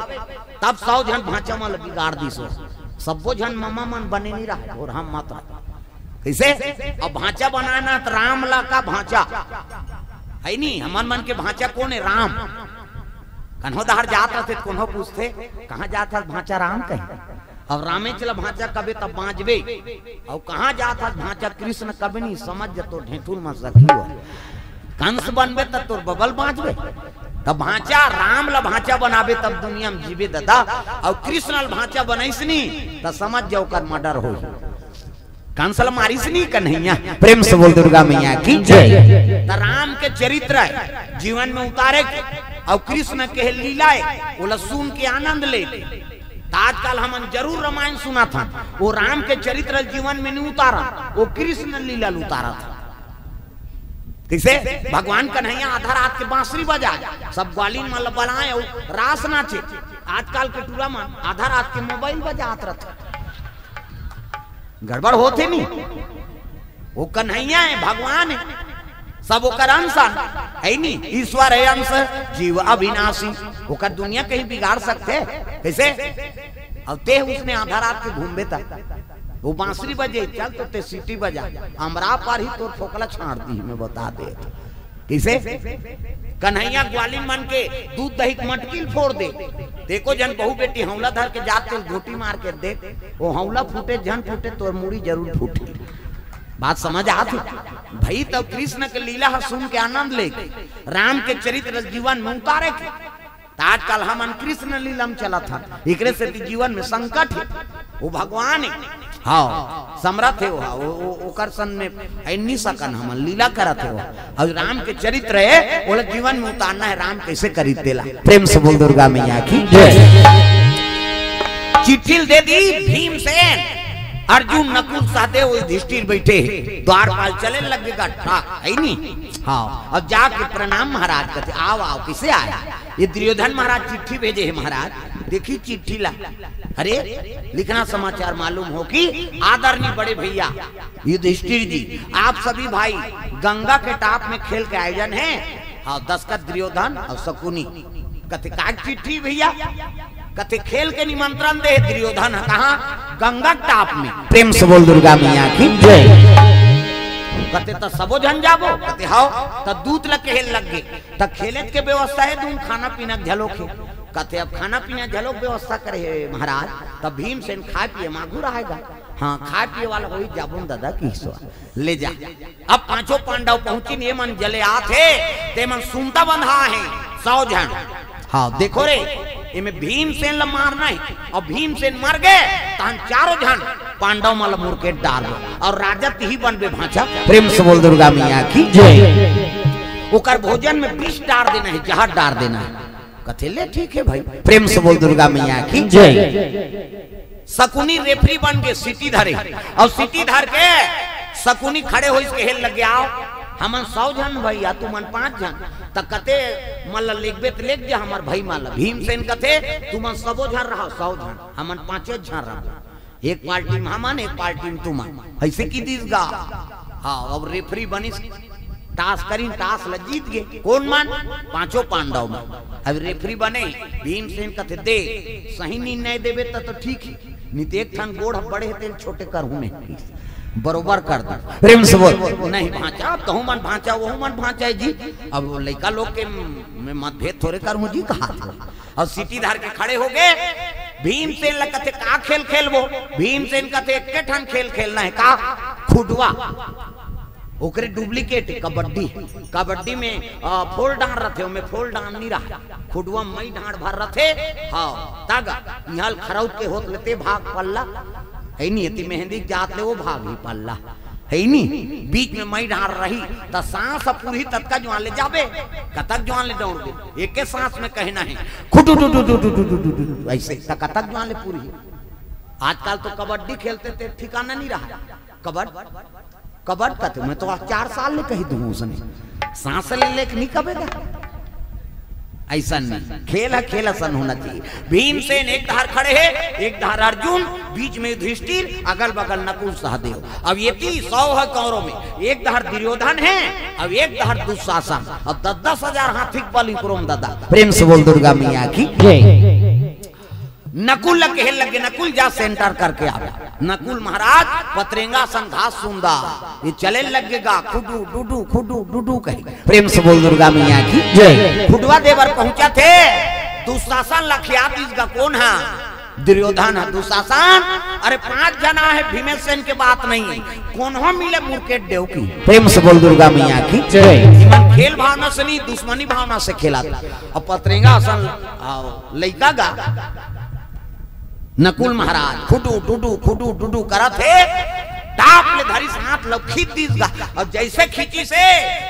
तब सौ जन भाचमल बिगाड़ दिसो सबो जन मामा मन बने नहीं रहा और हम मत कैसे। अब भांचा बनाना तो राम ला का भांचा है नी हमन मन के भांचा कौन है राम। कन्हो दहर जात रहते कन्हो पूछते कहाँ जात है भांचा राम कहे। अब रामे चला भांचा कबे तब बांजबे और कहाँ जाता भांचा कृष्ण कबे नहीं समझ तो ढेठुर में सखियो कंस बनबे तब तोर बबल बांजबे। तब भांचा राम ला भांचा बनाबे तब दुनिया में जीवे दादा और कृष्ण ला भांचा बनाइसनी तब समझ जाओ कर मर्डर हो कंस ला मारिसनी कन्हैया। प्रेम से बोल दुर्गा मैया की जय। तब राम के चरित्र जीवन में उतारे और कृष्ण के लीला ओला सुन के आनंद ले। आजकल हम जरूर रामायण सुना था वो राम के चरित्र जीवन में नहीं उतारा वो कृष्ण लीला उतारा था। किसे भगवान कन्हैया आधा रात के बांसुरी बजा सब ग्वालिन मतलब बनाए रास नाचे। आजकल के टूरा मन आधा रात के मोबाइल बजात रहते गड़बड़ होते नहीं। वो कन्हैया है भगवान है सब ओकर अंश है नी ईश्वर है अंश जीव अविनाशी ओकर दुनिया कहीं बिगाड़ सकते कैसे। अब ते उसने आधा रात के घूमबे था वो बांसुरी बजे चल तो ते सीटी बजा हमरा पर ही तोर फोकला छाड़ दी मैं बता दे कैसे। कन्हैया ग्वालिन मन के दूध दही मटकी फोड़ दे देखो जन बहु बेटी हौला धर के जाते घोटी मार के दे वो हौला फूटे जन फूटे तोर मुड़ी जरूर फूटे। बात समझ आती भाई। तब तो कृष्ण के लीला सुन के आनंद ले राम के चरित्र जीवन में उतारे। आजकल हम कृष्ण लीला में चला था इकरे से जीवन में संकट है वो भगवान है हाँ समर्थ है ओकर सन में इन्हीं सकन हम लीला करत है और राम के चरित्र है वो जीवन में उतारना है राम कैसे करीत देला। प्रेम से बोल दुर्गा मैया की जय। चिट्ठी दे दी भीमसेन अर्जुन नकुल सहदेव युधिष्ठिर बैठे द्वारपाल चले लगेगा है नी। हाँ अब जाके प्रणाम महाराज कहते आओ आओ किसे आया। ये दुर्योधन महाराज चिट्ठी भेजे है महाराज देखी चिट्ठी ला। अरे लिखना समाचार मालूम हो कि आदरणीय बड़े भैया युधिष्ठिर जी आप सभी भाई गंगा के टाप में खेल के आयोजन है। हाँ दस्खत दुर्योधन और शकुनी। कहते का चिट्ठी भैया कथे खेल के निमंत्रण दे दुर्योधन कहा गंगा टाप में। प्रेम से बोल दुर्गा मैया की जय। कथे त सबो जन जाबो कथे हाओ त दूत लगे लग गए त खेलत के व्यवस्था है तुम खाना पीना झलोखे कहते अब खाना पीना जलोक व्यवस्था करे महाराज। तब भीमसेन खाए पिए मांगू रहेगा, हाँ खाए पिए वाला वही जाबुन दादा की ले जा। अब पांचों पांडव पहुंची, ये मन जले आते ते मन सुनता बंधा है सौ जन। हाँ देखो रे इनमें भीमसेन ला मारना है, और भीमसेन मर गए तहन चारों जन पांडव मल मुर्के डालो और राजा तिही बन बे भांचा। प्रेम से बोल दुर्गा मिया की जय। ओकर भोजन में विष डाल देना है, जहर डाल देना है। कथे ले ठीक है भाई, प्रेम से बोल दुर्गा मिया की जय। शकुनी रेफरी बन के सिटी धरे, और सिटी धर के शकुनी खड़े हो इसके हेल लग आओ हमन सौ जन भैया तू मन पांच जन। तक कते मल्ला लेखबे त लेख जा हमर भाई माला। भीमसेन कथे तू मन सबो जन रहा सौ जन, हमन पांचो जन रहा, एक पार्टी में हमन एक पार्टी में तुम, ऐसे की दीसगा। हां अब रेफरी बनी टास करीन, टास ल जीत गए कौन मान पांचों पांडव में। अब रेफरी बने भीमसेन कथे दे सही निर्णय देबे त तो ठीक है, नित एक ठन गोड़ बड़े तेल छोटे करहु में बरोबर कर दो। प्रेम से बोल नहीं भांचा तो हूं मन भांचा वो हूं मन भांचा जी। अब लइका लोग के मैं मतभेद थोड़े करहु जी कहा। और सिटी धार के खड़े हो गए भीमसेन ल कथे का खेल खेलबो। भीमसेन कथे एके ठन खेल खेलना है, का खुडवा ओकरे डुप्लीकेट कबड्डी। कबड्डी में फोल डांड रथे, ओमे फोल डांड नहीं रहा, खुडवा मई डांड भर रथे। हां तग निहल खरौत के होत लेते भाग पल्ला है नी, एती मेहंदी जात ले वो भाग ही पल्ला है नी, बीच में मई डांड रही त सांस पूरी तत्का जवान ले जाबे, कतक जवान ले दौड़ दे एके सांस में कहना है खुटू टू टू टू टू ऐसे कतक जवान ले पूरी। आजकल तो कबड्डी खेलते थे ठिकाना नहीं रहा, कबड्डी कबड़ कते मैं तो चार साल में कही दूं उसने सांस ले लेके नहीं कबेगा, ऐसा नहीं खेला खेला सन होना चाहिए। भीमसेन एक धार खड़े हैं, एक धार अर्जुन, बीच में युधिष्ठिर, अगल बगल नकुल सहदेव। अब ये तीन सौ है कौरव में, एक धार दुर्योधन है, अब एक धार दुशासन, अब दस दस हजार हाथी बल इकरोम दादा। प्रेम से बोल दुर्गा मैया की जय। नकुल लगे लगे नकुल जा सेंटर करके आया। नकुल महाराज पतरेंगा संघास सुंदा ये चले लगेगा खुडू डुडू खुडू डुडू कही। प्रेम से बोल दुर्गा मैया की जय। खुडवा देवर पहुंचा थे, दुशासन लखिया इसका कौन है दुर्योधन है दुशासन। अरे पांच जना है भीमसेन के बात नहीं, कौन हो मिले मुर्केट देव की। प्रेम से बोल दुर्गा मैया की जय। खेल भावना से नहीं दुश्मनी भावना से खेला था। अब पतरेंगा लैका गा नकुल महाराज खुडू डुडू खुडू डुडू करत है, टाप ले धरी हाथ लो खींच दीसगा। और जैसे खींची से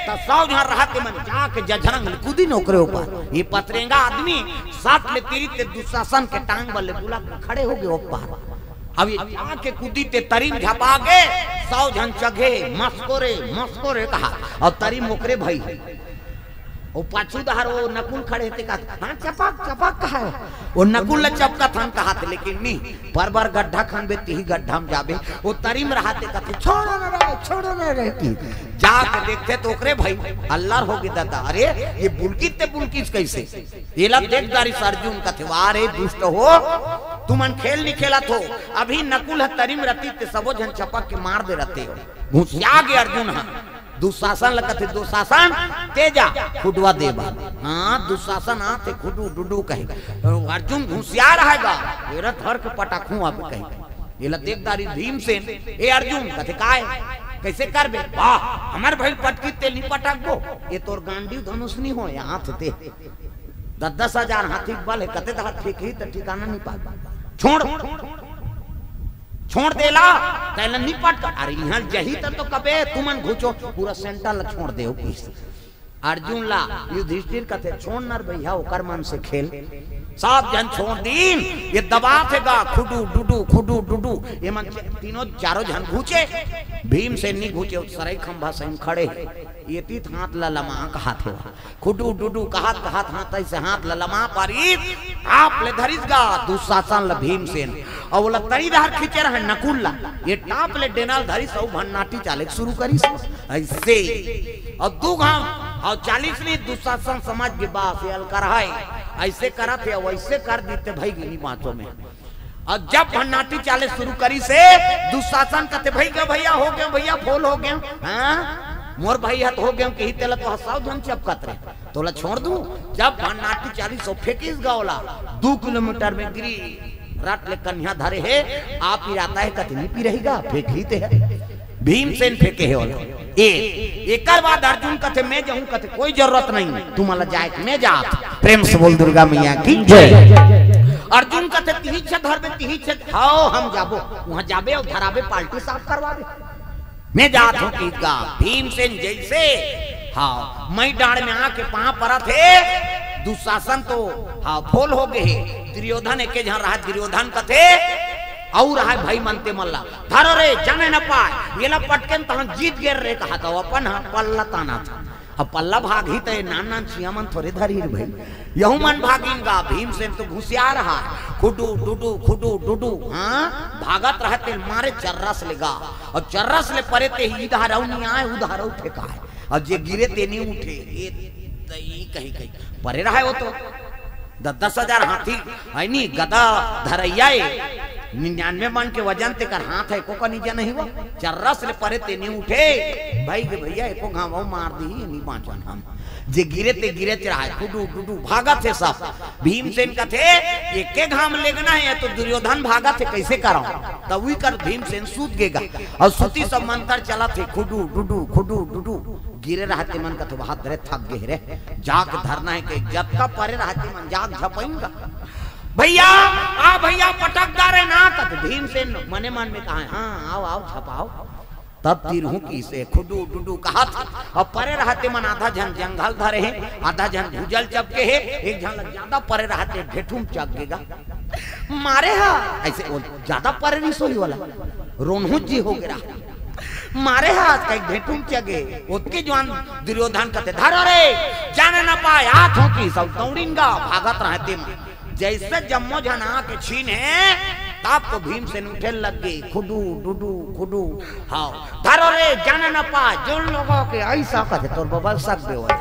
त सौ जन रहते मन जाके जझरंग कूदी नौकरे ऊपर। ये पतरेंगा आदमी साथ ले तीरी ते दुशासन के टांग बल बुला खड़े हो गए ऊपर। अब ये जाके कूदी ते तरीम झपा गए, सौ जन चघे मस्कोरे मस्कोरे कहा और तरीम ओकरे भई। ओ पाछू धार वो नकुल खड़े थे, कहा चपक चपक कहा वो नकुल ल चपका थन कहा थे, लेकिन नहीं पर बार गड्ढा खन बे तीही गड्ढा में जाबे। वो तरीम रहा थे कथे छोड़ो न रे छोड़ो न रे की जाक देखते तो ओकरे भाई अल्लाह हो गए दादा। अरे ये बुलकी ते बुलकी कैसे एला देख दारी अर्जुन कथे वारे दुष्ट हो तुमन खेल नहीं खेला थो। अभी नकुल ह तरीम रती ते सबो जन चपक के मार दे रते हो, घुसिया गए अर्जुन ह दुशासन लगते दुशासन तेजा खुडवा देवा। हाँ दुशासन आते खुडू डुडू कहेगा अर्जुन घुसिया रहेगा मेरा थर के पटाखू आप कहेगा। ये लतेकदारी भीमसेन ए अर्जुन कथे काय कैसे करबे, वाह हमर भाई पटकी तेल नहीं पटकबो ये तोर गांडी धनुष नहीं हो हाथ ते दस दस हजार हाथी बल है कते तक ठीक ही त ठिकाना नहीं पाबा छोड़ छोड़ देला तैला निपट कर। अरे यहाँ जही तो कबे तुमन घुचो पूरा सेंटर ला छोड़ दे अर्जुन ला युधिष्ठिर कथे छोड़ नर भैया ओकर मन से खेल। सब जन छोड़ दीन ये दबा फेगा खुडू डुडू खुडू डुडू ये मन तीनों चारों जन घुचे। भीमसेन नहीं घुचे सराय खंभा से खड़े ये तीत हाथ ला लमा कहा थे खुडू डुडू कहा कहा हाथ ऐसे हाथ ला लमा पारी आप ले धरिसगा दुशासन ला भीमसेन। और वो लतरी धार खींचे रहे नकुल ला ये टाप ले डेनाल धरिस और भन्नाटी चाले शुरू करिस ऐसे। और दू घाव और चालीस ने दुशासन समझ के बात ये अलकर है ऐसे करा थे वैसे कर देते भाई गिनी बातों में। और जब भन्नाटी चाले शुरू करी से दुशासन कहते भाई क्या भैया हो गया भैया फोल हो गया। हाँ मोर भाई हाथ हो गए कही तेला तो हसाव हम चपकत रहे तोला छोड़ दू जब नाटी चालीस सौ फेंकीस गावला दो किलोमीटर में गिरी रात ले कन्या धारे है आप ही आता है कतनी पी रहेगा फेंक लीते है भीमसेन फेंके है वाला ए एकर बाद अर्जुन कथे मैं जाऊं कथे कोई जरूरत नहीं तुम्हारा जाए मैं जा प्रेम से बोल दुर्गा मैया की जय। अर्जुन कथे तिही छे धर में तिही छे खाओ हम जाबो वहां जाबे और धराबे पाल्टी साफ करवाबे मैं जात हूं कीगा भीमसेन जैसे हां मैं डाड़ में आके पां परत है दुशासन तो हां फोल हो गए दुर्योधन एके जहां रहा दुर्योधन कथे और रहा भाई मनते मल्ला धरो रे जाने न पाए येला पटकेन तहन जीत गेर रे कहा तो अपन पल्ला ताना था अब पल्ला भाग ही ते नान नान छियामन थोड़े धरी भाई यहू मन भागेगा भीमसेन तो घुसिया रहा खुडू डुडू खुडू डुडू हां भागत रहते मारे चर्रस लेगा और चर्रस ले परे ते ही धाराऊ नहीं आए उधार उठे का है और जे गिरे ते नहीं उठे ए तई कहीं कहीं परे रहा वो तो दस हज़ार हाथी आईनी गदा धरैया निन्यानवे मन के वजन ते कर हाथ है को कनीजा नहीं वो चर्रस ले परे ते नहीं उठे भाई के भैया एको घाव मार दी नहीं पांचन हम जे गिरे ते गिरे चढ़ाए टुडू टुडू भागत है सब भीमसेन कथे एके घाम लेगना है तो दुर्योधन भागत है कैसे करो तब कर भीमसेन सूत गेगा और सूती सब मंत्र चला थे खुडू डुडू खुडू डुडू गिरे रहते मन कथे हाथ रे थक गए रे जाग धरना है के जब का परे रहते मन जाग झपएगा भैया आ भैया पटकदार है ना कत भीमसेन मने मन में कहा हां आओ आओ छपाओ तब तीर हूं की से खुडू डुडू कहा था और परे रहते मन आधा जन जंगल धरे है आधा जन भूजल चपके है एक जन ज्यादा परे रहते ढेठूम चपकेगा मारे हा ऐसे ज्यादा परे नहीं सोई वाला रोनहु जी हो गया मारे हाथ कई ढेठूम चगे ओतके जवान दुर्योधन कहते धरो रे जाने ना पाए हाथ हो की सब दौड़िंगा भागत रहते मन जैसे जम्मो जना के छीन है ताप तो भीम से उठे लग गई खुडू डुडू खुडू हाओ धरो रे जाने न पा जो लोगों के ऐसा कथे तोर बबल सब देवल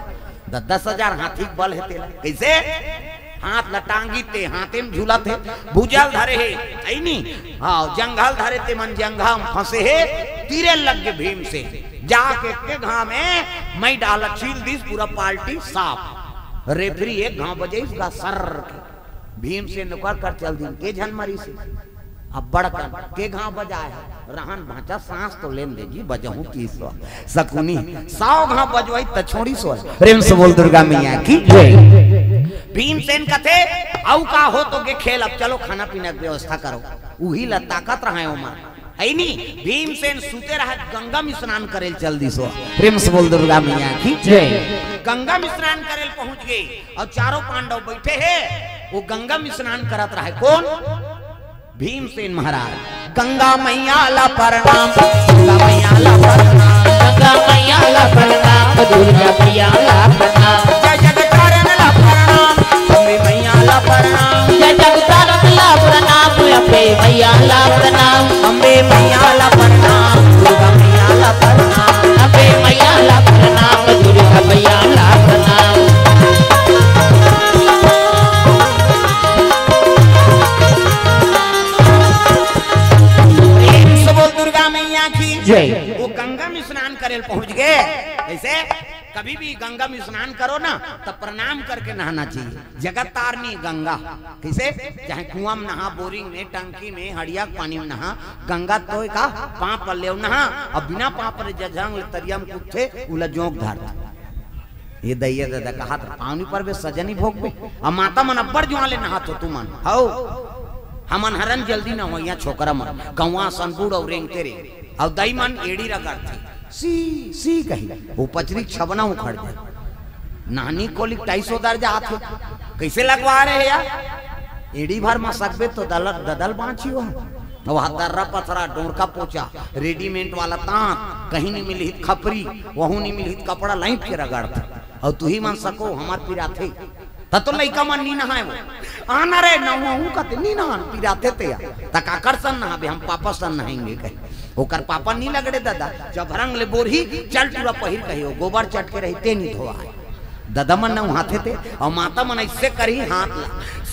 द दस हजार हाथी बल है तेला कैसे हाथ लटांगी ते हाथे में झूला थे भूजल धरे है ऐनी हाओ जंगल धरे ते मन जंगल में फंसे है तीरे लग गए भीम से जाके के घाम में मैं डाला छील दिस पूरा पार्टी साफ रेफरी एक घाव बजे इसका सर भीम से नुकर कर चल दिन के झन मरी से अब बड़कन के घाव बजाए रहन भाचा सांस तो लेन देगी बजहू की सो सकुनी सौ घाव बजवाई त छोड़ी सो प्रेम से बोल दुर्गा मैया की जय। भीमसेन कथे औ का हो तो के खेल अब चलो खाना पीना की व्यवस्था करो उही ल ताकत रहे ओमा ऐनी भीमसेन सुते रह गंगा में स्नान करेल जल्दी सो प्रेम से बोल दुर्गा मैया की जय। गंगा में स्नान करेल पहुंच गई और चारों पांडव बैठे हैं वो गंगा में स्नान करत रहा है कौन भीमसेन महाराज। गंगा मैया ला प्रणाम गंगा मैया ला प्रणाम गंगा मैया ला प्रणाम दुर्गा मैया ला प्रणाम जय जगतारण ला प्रणाम अम्बे मैया ला प्रणाम जय जगतारण ला प्रणाम अम्बे मैया ला प्रणाम अम्बे मैया ला प्रणाम दुर्गा मैया ला प्रणाम अम्बे मैया ला प्रणाम दुर्गा मैया ला प्रणाम। वो गंगा में स्नान करे पहुंच गए ऐसे कभी भी गंगा में स्नान करो ना तो प्रणाम करके नहाना चाहिए जगत तारनी गंगा कैसे चाहे कुआ में नहा बोरिंग में टंकी में हड़िया पानी में नहा गंगा तो का पाप ले नहा और बिना पाप रे जजंग तरियम कुथे उला जोंक धार ये दैया दादा कहा था पानी पर वे सजनी भोग पे और माता मन अब्बर जुआ ले नहा तो तुम हो हमन हरन जल्दी ना हो या छोकरा मन गवा संपूर्ण और रेंगते रे और दई मन एड़ी रगड़ थी सी सी कही वो पचरी छबना उखड़ गई नानी कोलिक ढाई सौ दर्जा आथे कैसे लगवा रहे यार एड़ी भर मसकबे तो दलर ददल बांची हो वह दर्रा पथरा डोरका पोचा रेडीमेड वाला तांत कहीं नहीं मिली खपरी वहू नहीं मिली कपड़ा लाइट के रगड़ था और तू ही मन सको हमार पिरा थे तो लइका मन नी नहाए वो आना रे नहू कते नी नहान पिराते ते तकाकर सन नहाबे हम पापा सन नहाएंगे कहे ओकर पापा नी लगड़े दादा जब रंग ले बोरही चल पूरा पहिर कहियो गोबर चटके रही ते नी धोआ दादा मन न हाथे ते और माता मन ऐसे करी हाथ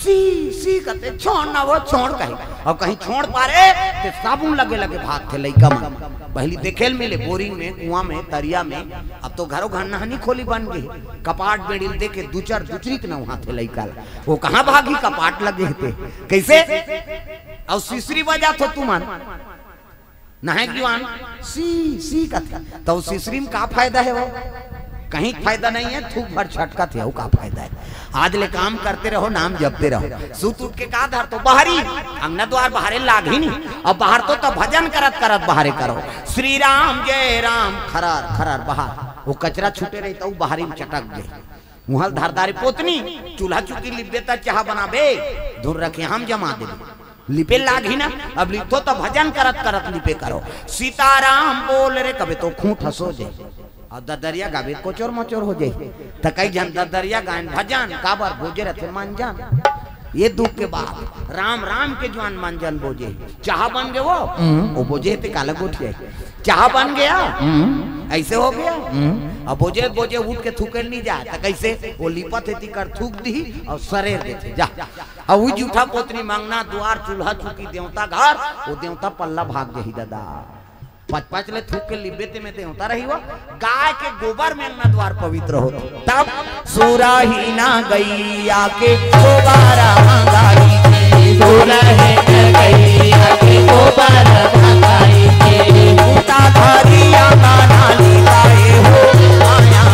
सी सी करते छोड़ ना वो छोड़ कहीं और कहीं छोड़ पारे तो साबुन लगे लगे भाग थे लइका मन पहली देखेल मिले बोरिंग में कुआं में तरिया में। अब तो घरों घर नहानी खोली बन गई कपाट बेड़िल देखे दूचर दूचरी के नहा थे लइका वो कहाँ भागी कपाट लगे थे कैसे और सीसरी बजा थे तुमन नहाए जुआन सी सी कहते तो सीसरी में का फायदा है वो कहीं फायदा नहीं है थूक भर छटका थे का फायदा है। आज ले काम करते रहो नाम जपते रहो सूत उठ के का धर तो बाहरी अंगना द्वार बाहरे लागी नहीं और बाहर तो तो भजन करत करत बाहरे करो श्री राम जय राम खरार खरार बाहर वो कचरा छूटे रही तो बाहरी में चटक गए मुहल धारदारी पोतनी चूल्हा चुकी लिपेता चाह बनाबे धुर रखे हम जमा दे लिपे लागी ना अब लिपो तो भजन करत करत लिपे करो सीताराम बोल रे कभी तो खूट हंसो जाए और ददरिया गावे कोचोर मोचोर हो जाए तो कई जन ददरिया गायन भजन काबर भोजे रथे मांजन ये दुख के बाद राम राम के जवान मांजन बोझे चाह बन गए वो वो बोझे ते काला गोठ जाए चाह बन गया ऐसे हो गया अब बोझे बोझे उठ के थूकल नहीं जा तो कैसे वो लिपत हेती कर थूक दी और सरे देते जा और वो जूठा पोतनी मांगना द्वार चूल्हा चुकी देवता घर वो देवता पल्ला भाग गई दादा पाँच पाँच ले थूक के लिबेते में ते होता रही वो गाय के गोबर में अंगना द्वार पवित्र हो तब सुराही ना गई आके गोबारा भांगाई के सुराही ना गई आके गोबारा भांगाई के उता धारिया गाना लिपाए हो आया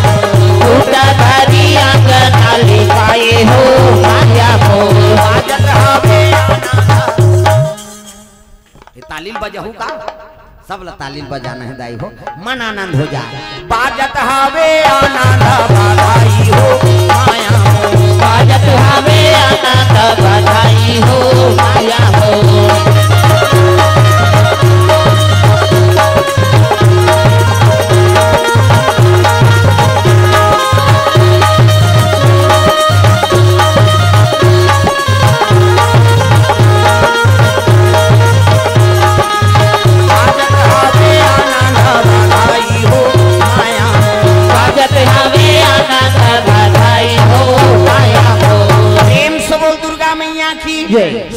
उता धारिया गाना लिपाए हो आया हो आजत हवे आना ये तालील बजाऊ का सब तालील बजाना है दाई हो मन आनंद हो जाए बाजत हवे आनंद बधाई हो माया हो बाजत हवे आनंद बधाई हो माया हो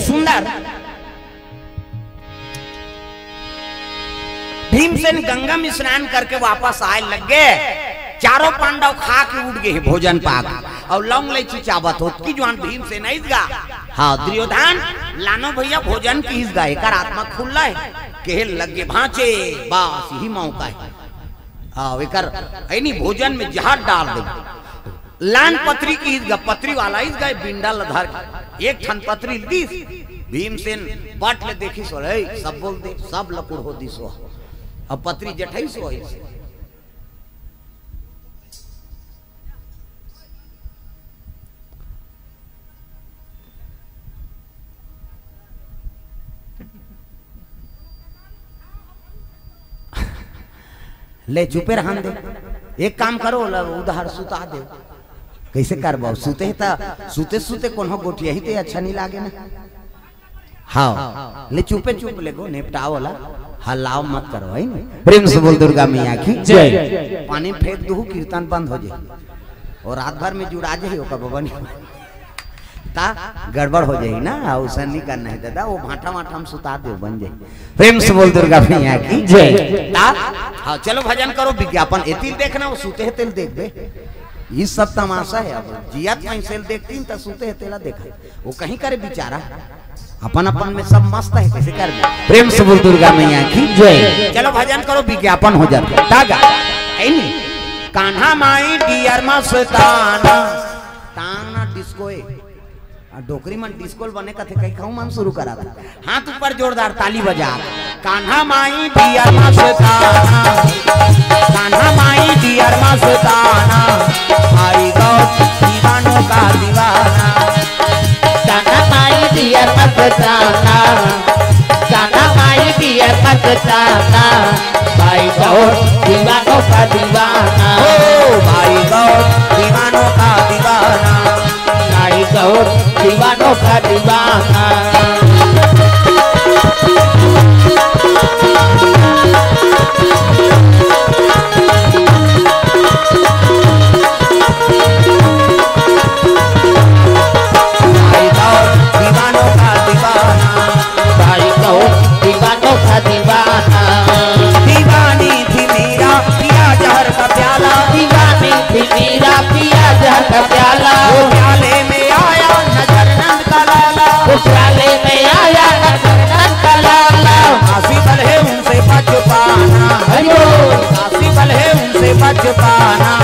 सुंदर भीमसेन गंगा में स्नान करके वापस आए लग गए चारों पांडव खा के उठ गए भोजन पाक और लौंग लैची चावत हो की जवान भीमसेन इसगा हाँ दुर्योधन लानो भैया भोजन की इसगा एक आत्मा खुल्ला है के लगे भांचे बस ही मौका है हाँ एकर ऐनी भोजन में जहर डाल दे लान पत्री की इसगा पत्री वाला इसगा बिंडा लधार एक ठन पत्री दीस भीमसेन बाट ले देखी सो रे सब बोल दे सब लकुड़ हो दी सो अब पत्री जठाई सो है ले चुपे रहन दे एक काम करो उधार सुता दे कैसे करबाओ सूते है ता सूते सूते कोनो गोटिया ही ते अच्छा नहीं लागे ना हाँ ले चुपे चुप ले गो नेपटाओ वाला हलाओ मत करो है ना प्रेम से बोल दुर्गा मैया की जय पानी फेंक दूँ कीर्तन बंद हो जाए और रात भर में जुड़ा जाए ओका बाबा नहीं ता गड़बड़ हो जाए ना उसे नहीं करना है दादा वो भाटा वाटा हम सुता दे बन जाए प्रेम से बोल दुर्गा मैया की जय ता हाँ चलो भजन करो विज्ञापन इतिल देखना वो सूते है तिल देख बे ये सब तमाशा है अब जियत में सेल देखती तो सूते है तेला देखा वो कहीं करे बेचारा अपन अपन में सब मस्त है कैसे कर प्रेम से बोल दुर्गा मैया की जय चलो भजन करो विज्ञापन हो जाता तागा ऐनी कान्हा माई डियर मस्ताना ताना डिस्को ए डोकरी मन डिस्को बने कथे कहीं खाऊ मन शुरू करा हाथ ऊपर जोरदार ताली बजा कान्हा माई डियर मस्ताना कान्हा माई डियर मस्ताना आई गौ दीवानों का दीवाना कान्हा माई डियर मस्ताना कान्हा माई डियर मस्ताना आई गौ दीवानों का दीवाना ओ आई गौ दीवानों का दीवाना आई गौ दीवानों का दीवाना I राज पाना।